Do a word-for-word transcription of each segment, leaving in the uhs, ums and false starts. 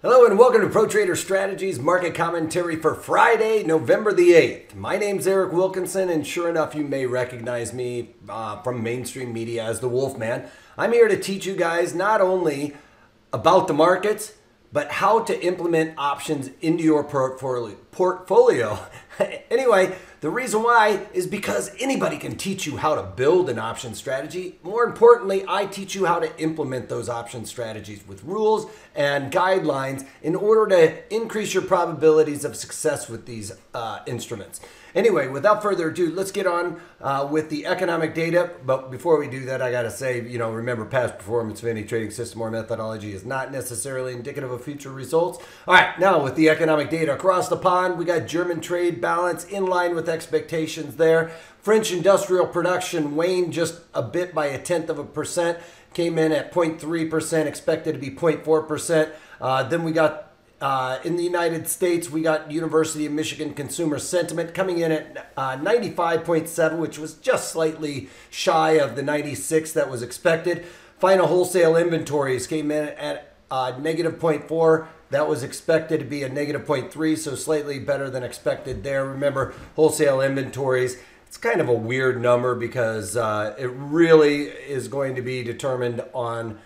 Hello and welcome to ProTrader Strategies market commentary for Friday, November the eighth. My name's Eric Wilkinson, and sure enough, you may recognize me uh, from mainstream media as the Wolfman. I'm here to teach you guys not only about the markets, but how to implement options into your portfolio. portfolio. Anyway, the reason why is because anybody can teach you how to build an option strategy. More importantly, I teach you how to implement those option strategies with rules and guidelines in order to increase your probabilities of success with these uh, instruments. Anyway, without further ado, let's get on uh, with the economic data. But before we do that, I gotta say, you know, remember, past performance of any trading system or methodology is not necessarily indicative of future results. All right, now with the economic data across the pond, we got German trade balance in line with expectations there. French industrial production waned just a bit by a tenth of a percent, came in at zero point three percent, expected to be zero point four percent. Uh, then we got Uh, in the United States, we got University of Michigan Consumer Sentiment coming in at uh, ninety-five point seven, which was just slightly shy of the ninety-six that was expected. Final wholesale inventories came in at uh, negative zero point four. That was expected to be a negative zero point three, so slightly better than expected there. Remember, wholesale inventories, it's kind of a weird number because uh, it really is going to be determined on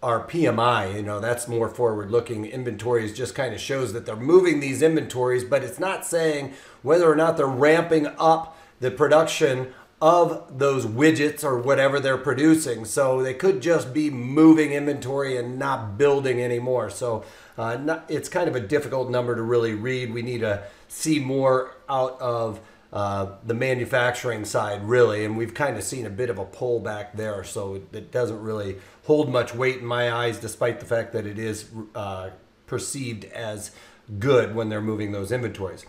our P M I, you know, that's more forward-looking. Inventories just kind of shows that they're moving these inventories, but it's not saying whether or not they're ramping up the production of those widgets or whatever they're producing. So they could just be moving inventory and not building anymore. So uh, not, it's kind of a difficult number to really read. We need to see more out of Uh, the manufacturing side, really, and we've kind of seen a bit of a pullback there, so it doesn't really hold much weight in my eyes, despite the fact that it is uh, perceived as good when they're moving those inventories.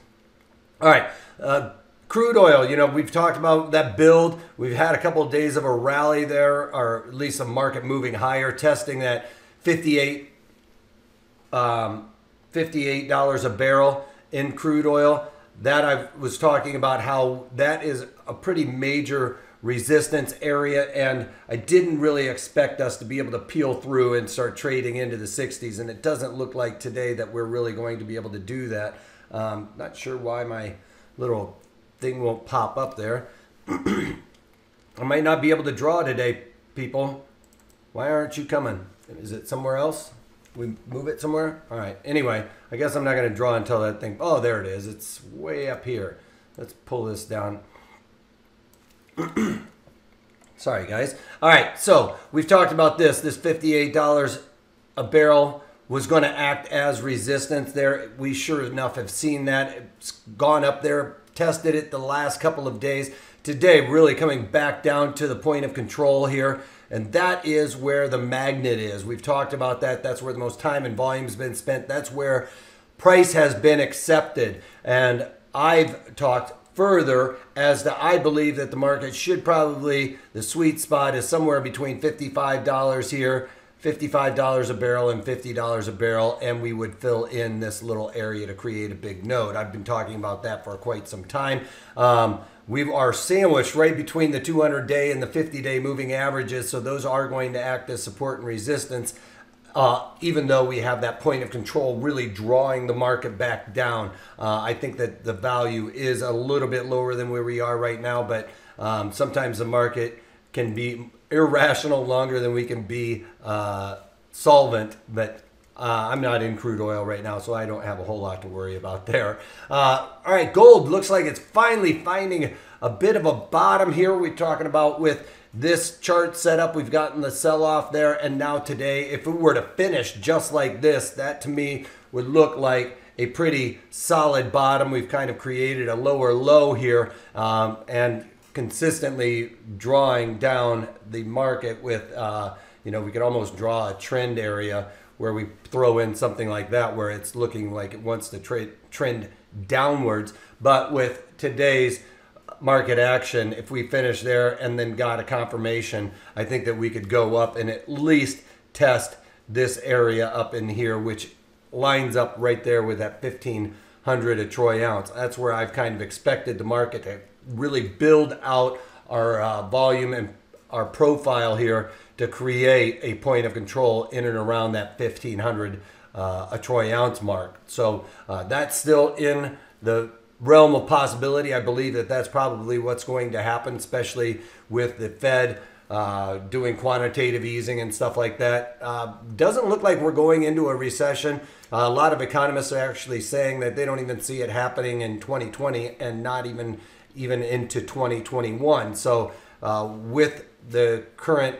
All right, uh, crude oil, you know, we've talked about that build. We've had a couple of days of a rally there, or at least a market moving higher, testing that fifty-eight dollars a barrel in crude oil. That I was talking about how that is a pretty major resistance area, and I didn't really expect us to be able to peel through and start trading into the sixties, and it doesn't look like today that we're really going to be able to do that. Um, not sure why my little thing won't pop up there. I might not be able to draw today, people. Why aren't you coming? Is it somewhere else? We move it somewhere? All right. Anyway, I guess I'm not going to draw until that thing. Oh, there it is. It's way up here. Let's pull this down. Sorry, guys. All right. So we've talked about this. This fifty-eight dollars a barrel was going to act as resistance there. We sure enough have seen that. It's gone up there, tested it the last couple of days. Today, really coming back down to the point of control here. And that is where the magnet is. We've talked about that. That's where the most time and volume has been spent. That's where price has been accepted. And I've talked further as to I believe that the market should probably, the sweet spot is somewhere between fifty-five dollars here, fifty-five dollars a barrel and fifty dollars a barrel. And we would fill in this little area to create a big node. I've been talking about that for quite some time. Um, We are sandwiched right between the two hundred day and the fifty day moving averages, so those are going to act as support and resistance, uh, even though we have that point of control really drawing the market back down. Uh, I think that the value is a little bit lower than where we are right now, but um, sometimes the market can be irrational longer than we can be uh, solvent, but Uh, I'm not in crude oil right now, so I don't have a whole lot to worry about there. Uh, all right, gold looks like it's finally finding a bit of a bottom here. We're talking about with this chart setup, we've gotten the sell-off there, and now today, if it were to finish just like this, that to me would look like a pretty solid bottom. We've kind of created a lower low here, um, and consistently drawing down the market with, uh, you know, we could almost draw a trend area where we throw in something like that, where it's looking like it wants to trade trend downwards. But with today's market action, if we finish there and then got a confirmation, I think that we could go up and at least test this area up in here, which lines up right there with that fifteen hundred a troy ounce. That's where I've kind of expected the market to really build out our uh, volume and our profile here to create a point of control in and around that fifteen hundred uh, a troy ounce mark. So uh, that's still in the realm of possibility. I believe that that's probably what's going to happen, especially with the Fed uh, doing quantitative easing and stuff like that. Uh, doesn't look like we're going into a recession. Uh, a lot of economists are actually saying that they don't even see it happening in twenty twenty and not even even into twenty twenty-one. So uh, with the current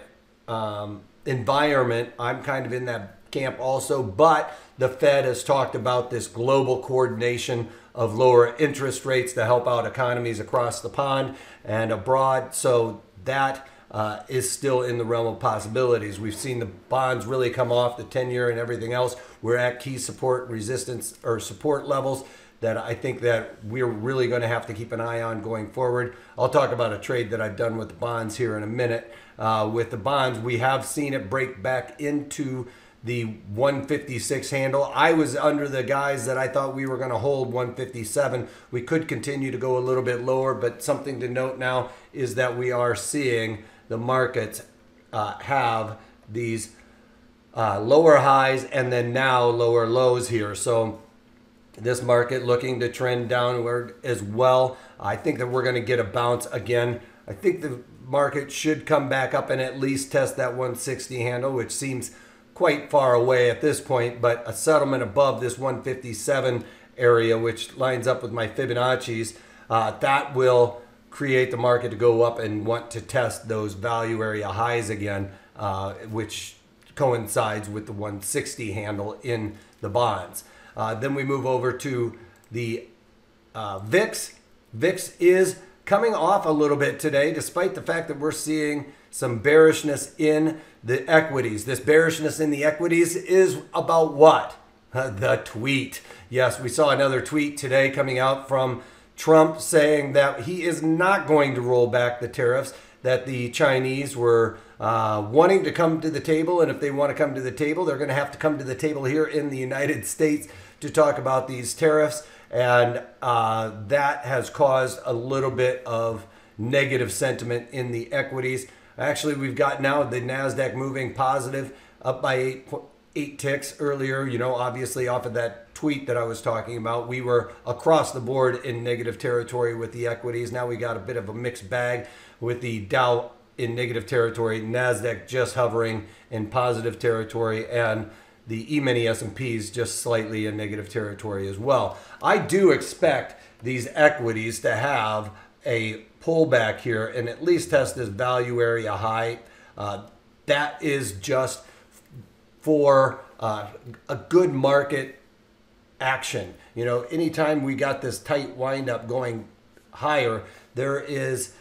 um, environment, I'm kind of in that camp also, but the Fed has talked about this global coordination of lower interest rates to help out economies across the pond and abroad. So that uh, is still in the realm of possibilities. We've seen the bonds really come off, the ten year and everything else. We're at key support resistance or support levels that I think that we're really going to have to keep an eye on going forward. I'll talk about a trade that I've done with the bonds here in a minute. Uh, with the bonds, we have seen it break back into the one fifty-six handle. I was under the guise that I thought we were going to hold one fifty-seven. We could continue to go a little bit lower, but something to note now is that we are seeing the markets uh, have these uh, lower highs and then now lower lows here. So this market looking to trend downward as well. I think that we're going to get a bounce again. I think the market should come back up and at least test that one sixty handle, which seems quite far away at this point, but a settlement above this one fifty-seven area, which lines up with my Fibonacci's, uh, that will create the market to go up and want to test those value area highs again, uh, which coincides with the one sixty handle in the bonds. Uh, then we move over to the uh, V I X. V I X is coming off a little bit today, despite the fact that we're seeing some bearishness in the equities. This bearishness in the equities is about what? The tweet. Yes, we saw another tweet today coming out from Trump saying that he is not going to roll back the tariffs, that the Chinese were uh, wanting to come to the table. And if they want to come to the table, they're going to have to come to the table here in the United States to talk about these tariffs. And uh, that has caused a little bit of negative sentiment in the equities. Actually, we've got now the NASDAQ moving positive up by eight, eight ticks earlier. You know, obviously off of that tweet that I was talking about, we were across the board in negative territory with the equities. Now we got a bit of a mixed bag with the Dow in negative territory, NASDAQ just hovering in positive territory, and the E-mini S and P's just slightly in negative territory as well. I do expect these equities to have a pullback here and at least test this value area high. Uh, that is just for uh, a good market action. You know, anytime we got this tight wind up going higher, there is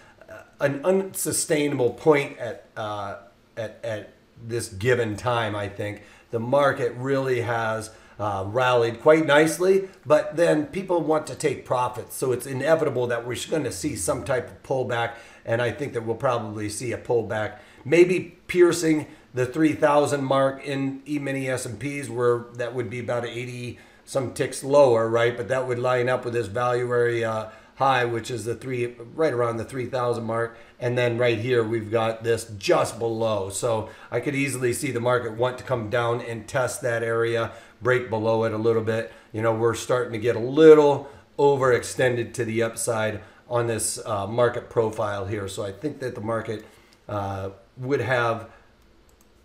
an unsustainable point at uh, at at this given time. I think the market really has Uh, rallied quite nicely, but then people want to take profits. So it's inevitable that we're going to see some type of pullback. And I think that we'll probably see a pullback, maybe piercing the three thousand mark in E-mini S and P's, where that would be about eighty some ticks lower, right? But that would line up with this value area high, which is the three, right around the three thousand mark. And then right here, we've got this just below. So I could easily see the market want to come down and test that area, break below it a little bit. You know, we're starting to get a little overextended to the upside on this uh, market profile here. So I think that the market uh, would have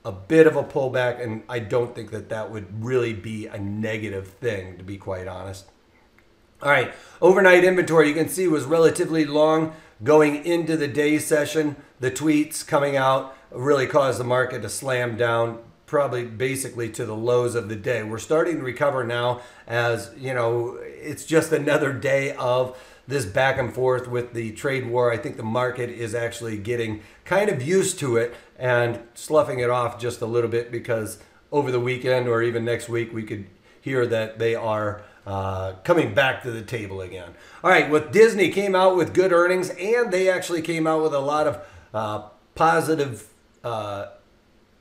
a bit of a pullback, and I don't think that that would really be a negative thing, to be quite honest. All right, overnight inventory, you can see, was relatively long going into the day session. The tweets coming out really caused the market to slam down, probably basically to the lows of the day. We're starting to recover now, as you know, it's just another day of this back and forth with the trade war. I think the market is actually getting kind of used to it and sloughing it off just a little bit, because over the weekend or even next week, we could hear that they are uh, coming back to the table again. All right, with Disney came out with good earnings, and they actually came out with a lot of uh, positive uh,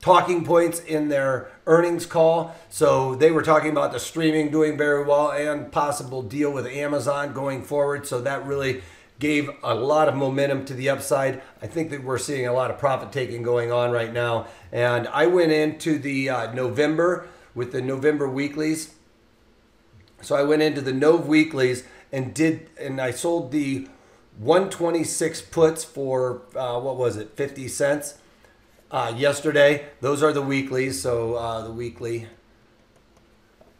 talking points in their earnings call. So they were talking about the streaming doing very well and possible deal with Amazon going forward. So that really gave a lot of momentum to the upside. I think that we're seeing a lot of profit taking going on right now. And I went into the uh, November with the November weeklies. So I went into the Nov weeklies and did, and I sold the one twenty-six puts for, uh, what was it, fifty cents uh, yesterday. Those are the weeklies, so uh, the weekly.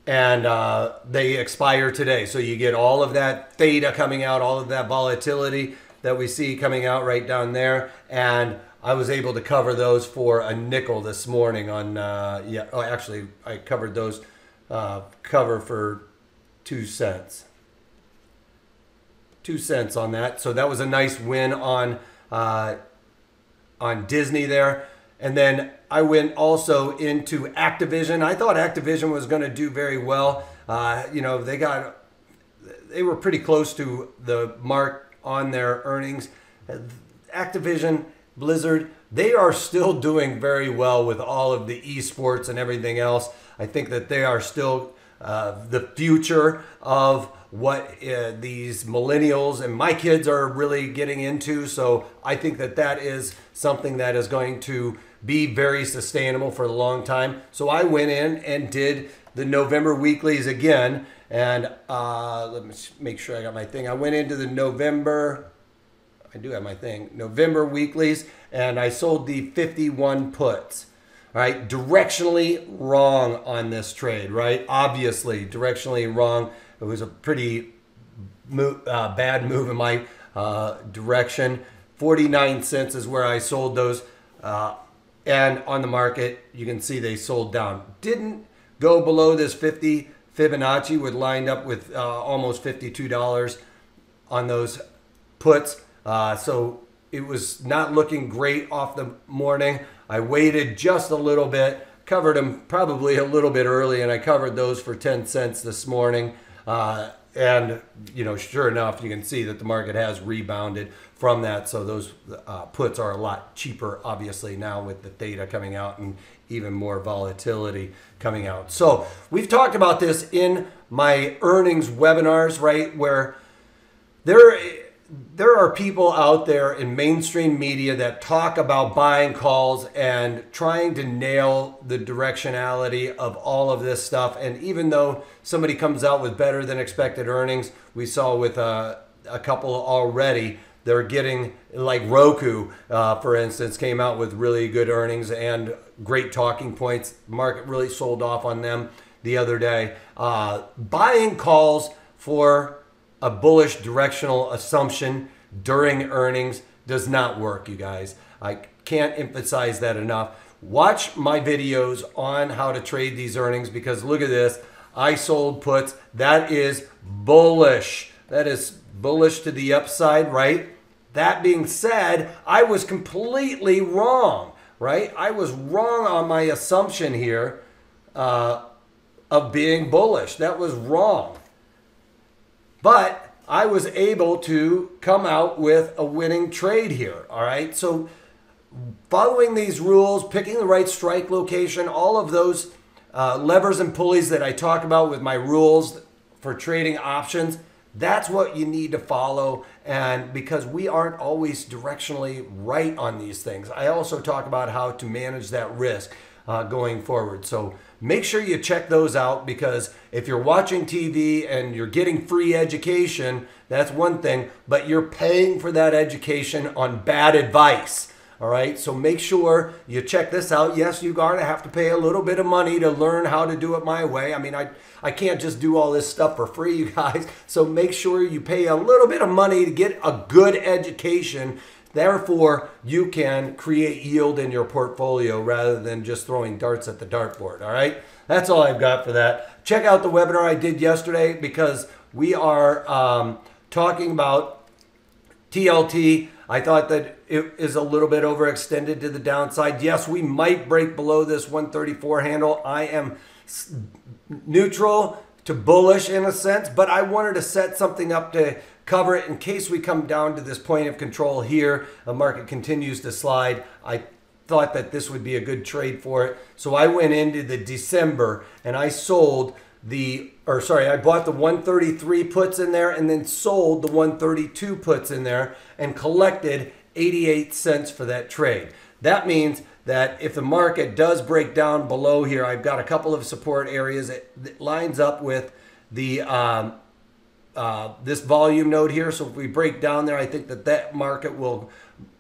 And uh, they expire today. So you get all of that theta coming out, all of that volatility that we see coming out right down there. And I was able to cover those for a nickel this morning on, uh, yeah, oh, actually I covered those, uh, cover for two cents. Two cents on that. So that was a nice win on, uh, on Disney there. And then I went also into Activision. I thought Activision was going to do very well. Uh, you know, they got, they were pretty close to the mark on their earnings. Activision, Blizzard, they are still doing very well with all of the esports and everything else. I think that they are still uh, the future of what uh, these millennials and my kids are really getting into. So I think that that is something that is going to be very sustainable for a long time. So I went in and did the November weeklies again. And uh, let me make sure I got my thing. I went into the November, I do have my thing, November weeklies, and I sold the fifty-one puts. All right, directionally wrong on this trade, right? Obviously, directionally wrong. It was a pretty mo uh, bad move in my uh, direction. forty-nine cents is where I sold those. Uh, and on the market, you can see they sold down. Didn't go below this fifty. Fibonacci would lined up with uh, almost fifty-two dollars on those puts. Uh, so it was not looking great off the morning. I waited just a little bit, covered them probably a little bit early, and I covered those for ten cents this morning. Uh, and, you know, sure enough, you can see that the market has rebounded from that. So those uh, puts are a lot cheaper, obviously, now with the data coming out and even more volatility coming out. So we've talked about this in my earnings webinars, right, where there There are people out there in mainstream media that talk about buying calls and trying to nail the directionality of all of this stuff. And even though somebody comes out with better than expected earnings, we saw with uh, a couple already, they're getting, like Roku, uh, for instance, came out with really good earnings and great talking points. Market really sold off on them the other day. Uh, buying calls for a bullish directional assumption during earnings does not work, you guys. I can't emphasize that enough. Watch my videos on how to trade these earnings, because look at this. I sold puts. That is bullish. That is bullish to the upside, right? That being said, I was completely wrong, right? I was wrong on my assumption here uh, of being bullish. That was wrong. But I was able to come out with a winning trade here, all right? So following these rules, picking the right strike location, all of those uh, levers and pulleys that I talk about with my rules for trading options, that's what you need to follow. And because we aren't always directionally right on these things, I also talk about how to manage that risk uh, going forward. So make sure you check those out, because if you're watching T V and you're getting free education, that's one thing, but you're paying for that education on bad advice, all right? So make sure you check this out. Yes, you're going to have to pay a little bit of money to learn how to do it my way. I mean, I, I can't just do all this stuff for free, you guys. So make sure you pay a little bit of money to get a good education. Therefore, you can create yield in your portfolio rather than just throwing darts at the dartboard, all right? That's all I've got for that. Check out the webinar I did yesterday, because we are um, talking about T L T. I thought that it is a little bit overextended to the downside. Yes, we might break below this one thirty-four handle. I am neutral to bullish in a sense, but I wanted to set something up to cover it in case we come down to this point of control here. The market continues to slide. I thought that this would be a good trade for it. So I went into the December and I sold the, or sorry, I bought the one thirty-three puts in there and then sold the one thirty-two puts in there and collected eighty-eight cents for that trade. That means that if the market does break down below here, I've got a couple of support areas. It lines up with the um, uh, this volume node here. So if we break down there, I think that that market will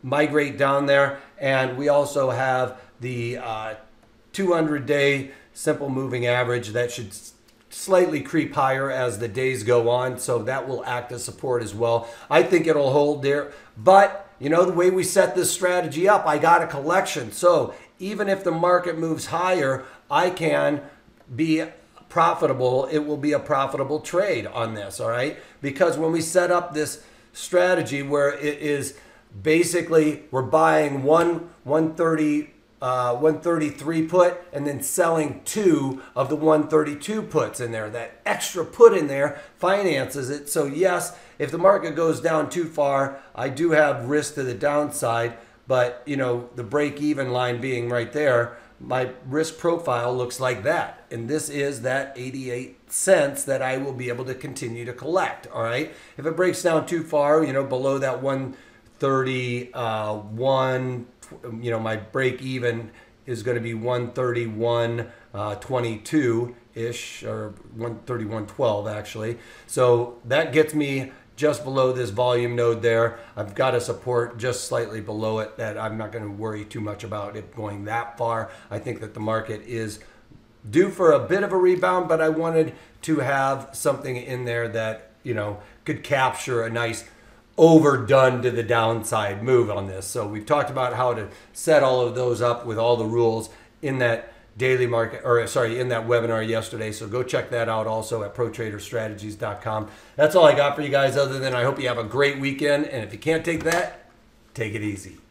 migrate down there. And we also have the uh, two hundred day simple moving average that should slightly creep higher as the days go on. So that will act as support as well. I think it'll hold there. But you know, the way we set this strategy up, I got a collection. So even if the market moves higher, I can be profitable. It will be a profitable trade on this, all right? Because when we set up this strategy where it is basically we're buying one 130, uh, one thirty-three put and then selling two of the one thirty-two puts in there, that extra put in there finances it. So yes, if the market goes down too far, I do have risk to the downside, but you know, the break-even line being right there, my risk profile looks like that. And this is that eighty-eight cents that I will be able to continue to collect, all right? If it breaks down too far, you know, below that one thirty-one, you know, my break-even is gonna be one thirty-one twenty-two-ish, or one thirty-one twelve actually. So that gets me just below this volume node there. I've got a support just slightly below it that I'm not going to worry too much about it going that far. I think that the market is due for a bit of a rebound, but I wanted to have something in there that, you know, could capture a nice overdone to the downside move on this. So we've talked about how to set all of those up with all the rules in that daily market, or sorry, in that webinar yesterday. So go check that out also at pro trader strategies dot com. That's all I got for you guys, other than I hope you have a great weekend. And if you can't take that, take it easy.